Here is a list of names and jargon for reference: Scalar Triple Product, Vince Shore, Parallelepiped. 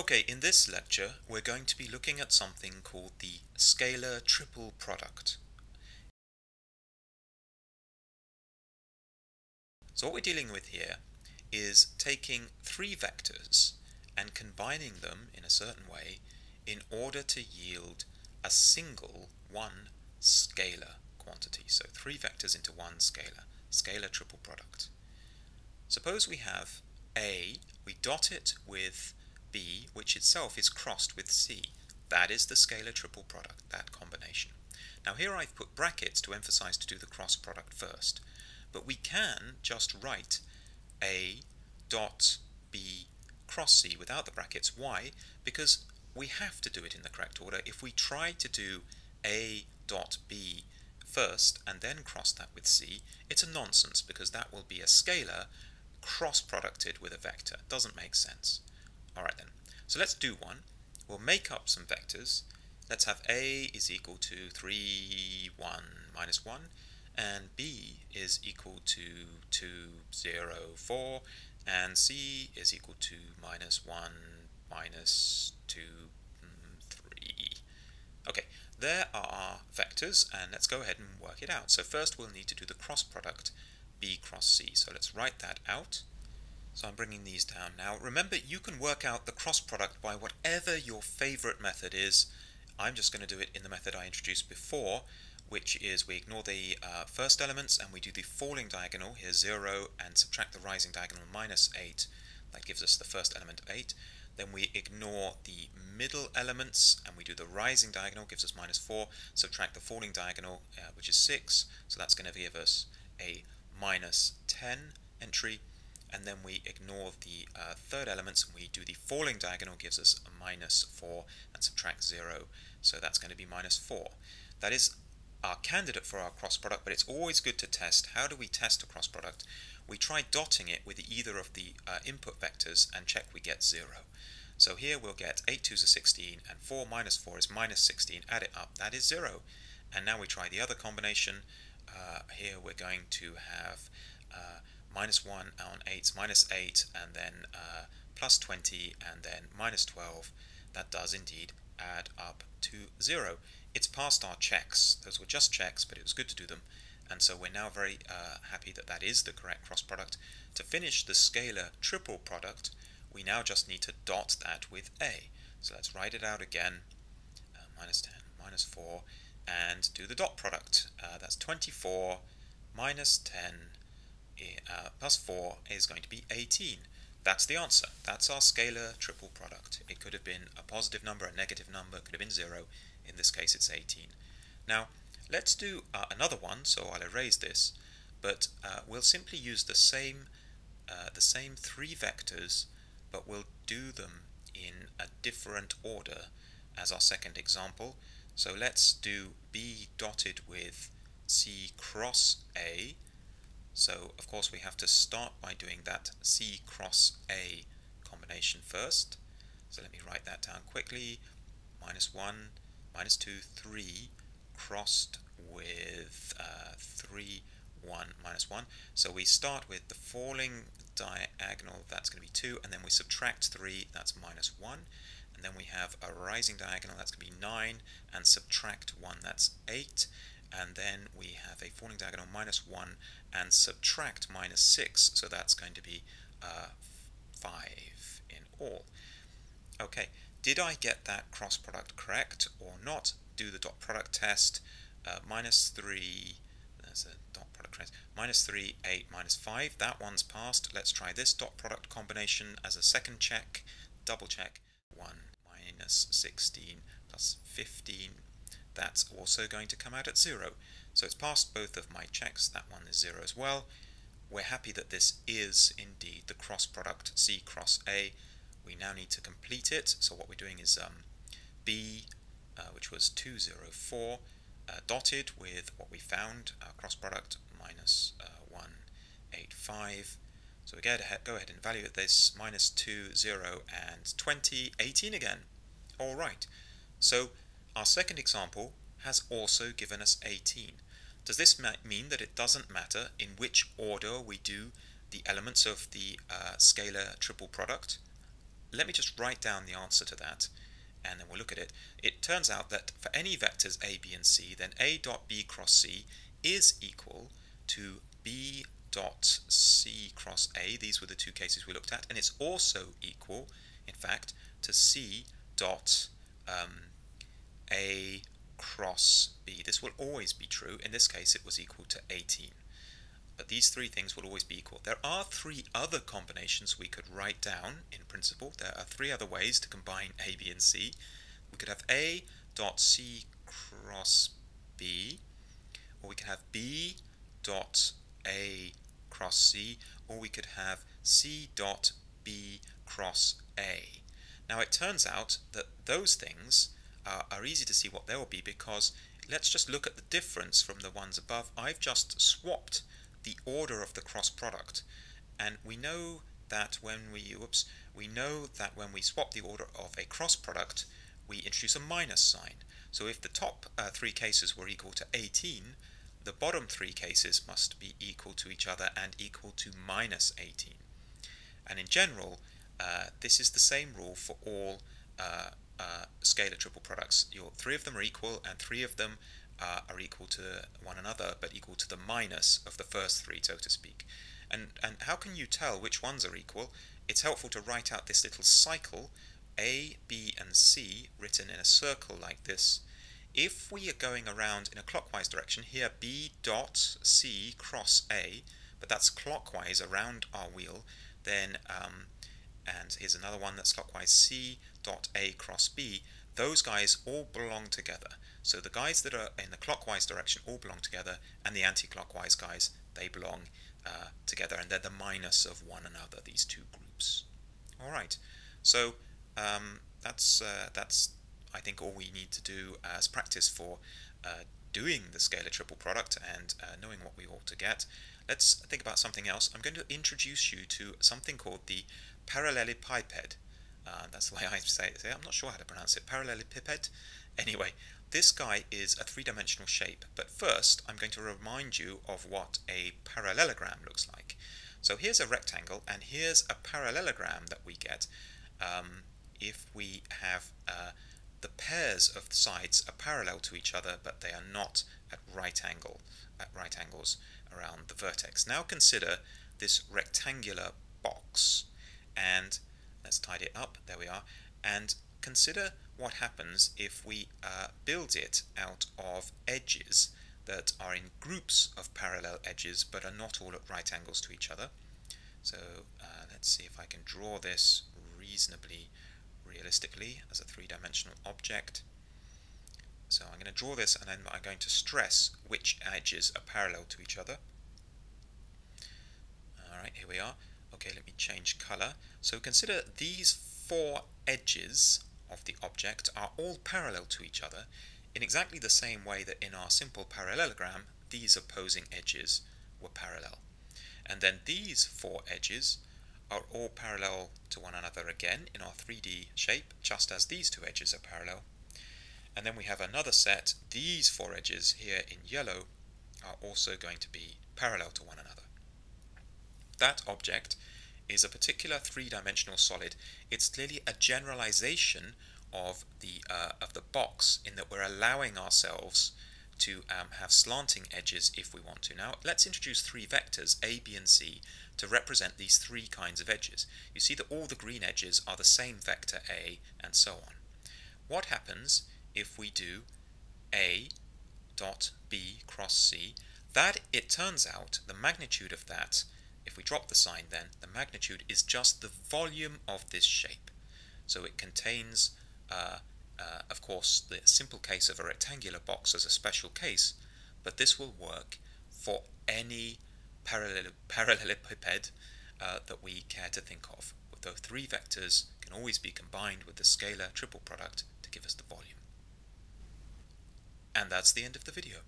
Okay, in this lecture we're going to be looking at something called the scalar triple product. So what we're dealing with here is taking three vectors and combining them in a certain way in order to yield a single one scalar quantity. So three vectors into one scalar, scalar triple product. Suppose we have A, we dot it with B, which itself is crossed with C. That is the scalar triple product, that combination. Now here I've put brackets to emphasize to do the cross product first, but we can just write A dot B cross C without the brackets. Why? Because we have to do it in the correct order. If we try to do A dot B first and then cross that with C, it's a nonsense because that will be a scalar cross-producted with a vector. It doesn't make sense. Alright then, so let's do one. We'll make up some vectors. Let's have A is equal to 3, 1, minus 1, and B is equal to 2, 0, 4, and C is equal to minus 1, minus 2, 3. Okay, there are vectors, and let's go ahead and work it out. So first we'll need to do the cross product, B cross C. So let's write that out. So I'm bringing these down now. Remember, you can work out the cross product by whatever your favorite method is. I'm just going to do it in the method I introduced before, which is we ignore the first elements and we do the falling diagonal, here 0, and subtract the rising diagonal minus 8. That gives us the first element of 8. Then we ignore the middle elements and we do the rising diagonal, gives us minus 4. Subtract the falling diagonal, which is 6. So that's going to give us a minus 10 entry, and then we ignore the third elements and we do the falling diagonal, gives us a minus 4 and subtract 0, so that's going to be minus 4. That is our candidate for our cross product, but it's always good to test. How do we test a cross product? We try dotting it with either of the input vectors and check we get 0. So here we'll get 8 2s are 16 and 4 minus 4 is minus 16, add it up, that is 0. And now we try the other combination. Here we're going to have minus 1 on 8, minus 8, and then plus 20, and then minus 12. That does indeed add up to 0. It's passed our checks. Those were just checks, but it was good to do them. And so we're now very happy that that is the correct cross product. To finish the scalar triple product, we now just need to dot that with A. So let's write it out again. Minus 10, minus 4. And do the dot product. That's 24 minus 10 plus 4 is going to be 18. That's the answer. That's our scalar triple product. It could have been a positive number, a negative number, it could have been 0. In this case it's 18. Now let's do another one, so I'll erase this, but we'll simply use the same three vectors, but we'll do them in a different order as our second example. So let's do B dotted with C cross A. So of course we have to start by doing that C cross A combination first. So let me write that down quickly. Minus 1, minus 2, 3, crossed with 3, 1, minus 1. So we start with the falling diagonal, that's going to be 2, and then we subtract 3, that's minus 1. And then we have a rising diagonal, that's going to be 9, and subtract 1, that's 8. And then we have a falling diagonal, minus 1, and subtract minus 6, so that's going to be 5 in all. Okay, did I get that cross product correct or not? Do the dot product test. Minus 3, there's a dot product test. Minus 3, 8, minus 5, that one's passed. Let's try this dot product combination as a second check, double check. 1 minus 16 plus 15, that's also going to come out at 0. So it's passed both of my checks, that one is 0 as well. We're happy that this is indeed the cross product C cross A. We now need to complete it, so what we're doing is B, which was 204, dotted with what we found, cross product minus 185. So we go ahead and evaluate this, minus 2, 0, and 20, 18 again. All right, so our second example has also given us 18. Does this mean that it doesn't matter in which order we do the elements of the scalar triple product? let me just write down the answer to that, and then we'll look at it. It turns out that for any vectors a, b, and c, then a dot b cross c is equal to b dot c cross a. These were the two cases we looked at, and it's also equal, in fact, to c dot a cross b. This will always be true. In this case, it was equal to 18. But these three things will always be equal. There are three other combinations we could write down in principle. There are three other ways to combine a, b, and c. We could have a dot c cross b, or we could have b dot a cross c, or we could have c dot b cross a. Now it turns out that those things are easy to see what they will be, because let's just look at the difference from the ones above. I've just swapped the order of the cross product, and we know that when we we swap the order of a cross product, we introduce a minus sign. So if the top three cases were equal to 18, the bottom three cases must be equal to each other and equal to minus 18. And in general, this is the same rule for all scalar triple products. Three of them are equal, and three of them are equal to one another, but equal to the minus of the first three, so to speak. And how can you tell which ones are equal? It's helpful to write out this little cycle, A, B, and C, written in a circle like this. If we are going around in a clockwise direction, here B dot C cross A, but that's clockwise around our wheel, then, and here's another one that's clockwise, C dot A cross B, those guys all belong together. So the guys that are in the clockwise direction all belong together, and the anti-clockwise guys, they belong together, and they're the minus of one another, these two groups. All right, so that's I think all we need to do as practice for doing the scalar triple product and knowing what we ought to get. Let's think about something else. I'm going to introduce you to something called the parallelepiped. That's the way I say it. I'm not sure how to pronounce it. Parallelepiped. Anyway, this guy is a three-dimensional shape. But first, I'm going to remind you of what a parallelogram looks like. So here's a rectangle, and here's a parallelogram that we get if we have the pairs of the sides are parallel to each other, but they are not at right angles around the vertex. Now consider this rectangular box, and let's tidy it up. There we are. And consider what happens if we build it out of edges that are in groups of parallel edges but are not all at right angles to each other. So let's see if I can draw this reasonably realistically as a three-dimensional object. So I'm going to draw this, and then I'm going to stress which edges are parallel to each other. Alright, here we are. Okay, let me change color. So consider these four edges of the object are all parallel to each other in exactly the same way that in our simple parallelogram these opposing edges were parallel. And then these four edges are all parallel to one another again in our 3D shape, just as these two edges are parallel. And then we have another set. These four edges here in yellow are also going to be parallel to one another. That object is a particular three-dimensional solid. It's clearly a generalization of the box, in that we're allowing ourselves to have slanting edges if we want to. Now let's introduce three vectors, A, B, and C, to represent these three kinds of edges. You see that all the green edges are the same vector A, and so on. What happens if we do A dot B cross C? That, it turns out, the magnitude of that, if we drop the sign, then the magnitude is just the volume of this shape. So it contains, of course, the simple case of a rectangular box as a special case, but this will work for any parallelepiped that we care to think of. Though three vectors can always be combined with the scalar triple product to give us the volume. And that's the end of the video.